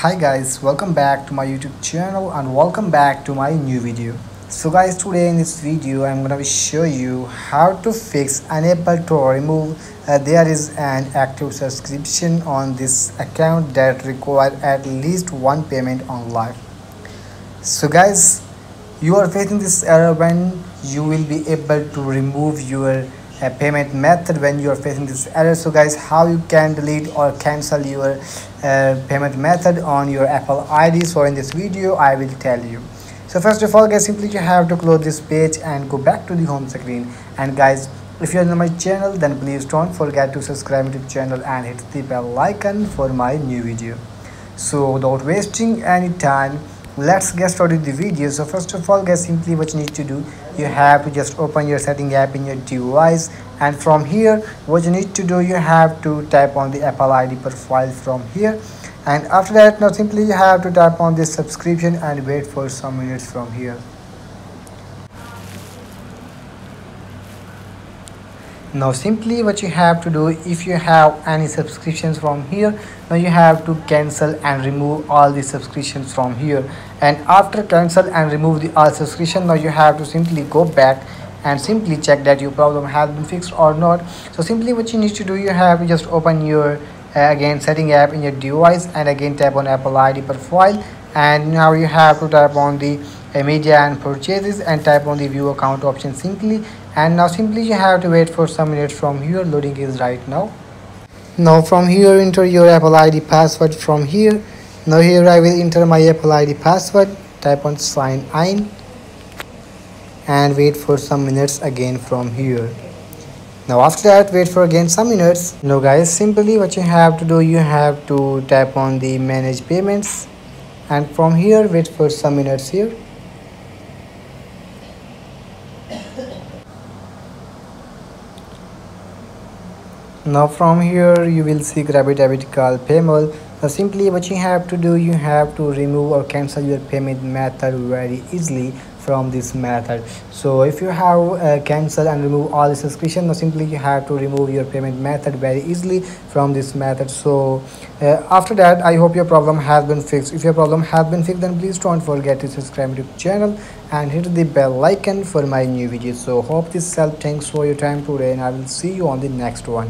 Hi guys, welcome back to my YouTube channel and welcome back to my new video. So guys, today in this video I'm gonna show you how to fix enable to remove there is an active subscription on this account that require at least one payment online. So guys, you are facing this error when you will be able to remove your payment method when you are facing this error. So guys, how you can delete or cancel your payment method on your Apple ID. So in this video I will tell you. So first of all guys, simply you have to close this page and go back to the home screen. And guys, if you are on my channel, then please don't forget to subscribe to the channel and hit the bell icon for my new video. So without wasting any time, let's get started the video. So first of all guys, simply what you need to do, you have to just open your setting app in your device, and from here what you need to do, you have to tap on the Apple ID profile from here, and after that now simply you have to tap on this subscription and wait for some minutes from here. Now simply what you have to do, if you have any subscriptions from here, now you have to cancel and remove all the subscriptions from here. And after cancel and remove the all subscription, now you have to simply go back and simply check that your problem has been fixed or not. So simply what you need to do, you have to just open your again setting app in your device and again tap on Apple ID profile, and now you have to tap on the media and purchases and tap on the view account option simply. And now simply you have to wait for some minutes from here. Loading is right now. Now from here enter your Apple ID password from here. Now here I will enter my Apple ID password, type on sign in and wait for some minutes again from here. Now after that wait for again some minutes. Now guys, simply what you have to do, you have to tap on the manage payments and from here wait for some minutes here. Now from here you will see Grab Debit Card Payable. Now simply what you have to do, you have to remove or cancel your payment method very easily from this method. So if you have cancel and remove all the subscription, now simply you have to remove your payment method very easily from this method. So after that I hope your problem has been fixed. If your problem has been fixed, then please don't forget to subscribe to the channel and hit the bell icon for my new videos. So hope this helped. Thanks for your time today and I will see you on the next one.